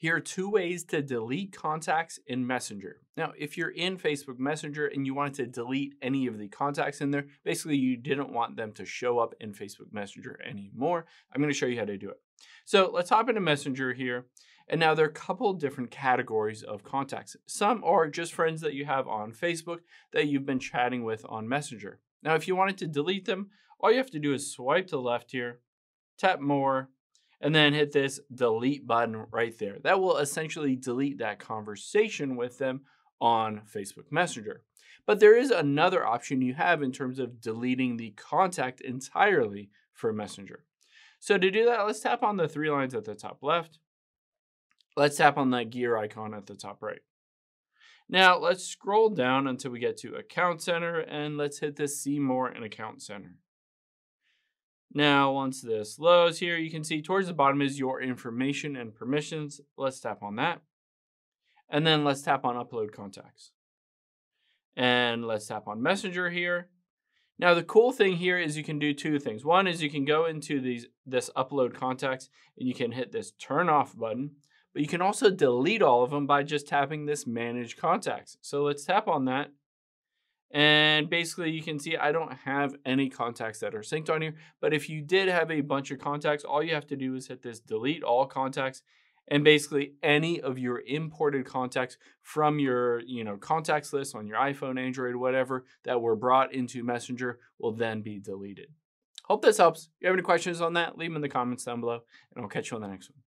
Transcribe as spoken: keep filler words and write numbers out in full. Here are two ways to delete contacts in Messenger. Now, if you're in Facebook Messenger and you wanted to delete any of the contacts in there, basically you didn't want them to show up in Facebook Messenger anymore. I'm going to show you how to do it. So let's hop into Messenger here. And now there are a couple different categories of contacts. Some are just friends that you have on Facebook that you've been chatting with on Messenger. Now, if you wanted to delete them, all you have to do is swipe to the left here, tap more, and then hit this delete button right there. That will essentially delete that conversation with them on Facebook Messenger. But there is another option you have in terms of deleting the contact entirely for Messenger. So to do that, let's tap on the three lines at the top left. Let's tap on that gear icon at the top right. Now let's scroll down until we get to Account Center, and let's hit this See More in Account Center. Now, once this loads here, you can see towards the bottom is your information and permissions. Let's tap on that. And then let's tap on upload contacts. And let's tap on Messenger here. Now, the cool thing here is you can do two things. One is you can go into these this upload contacts and you can hit this turn off button, but you can also delete all of them by just tapping this manage contacts. So let's tap on that. And basically you can see I don't have any contacts that are synced on here, but if you did have a bunch of contacts, all you have to do is hit this delete all contacts, and basically any of your imported contacts from your, you know, contacts list on your iPhone, Android, whatever, that were brought into Messenger will then be deleted. Hope this helps. If you have any questions on that, leave them in the comments down below, and I'll catch you on the next one.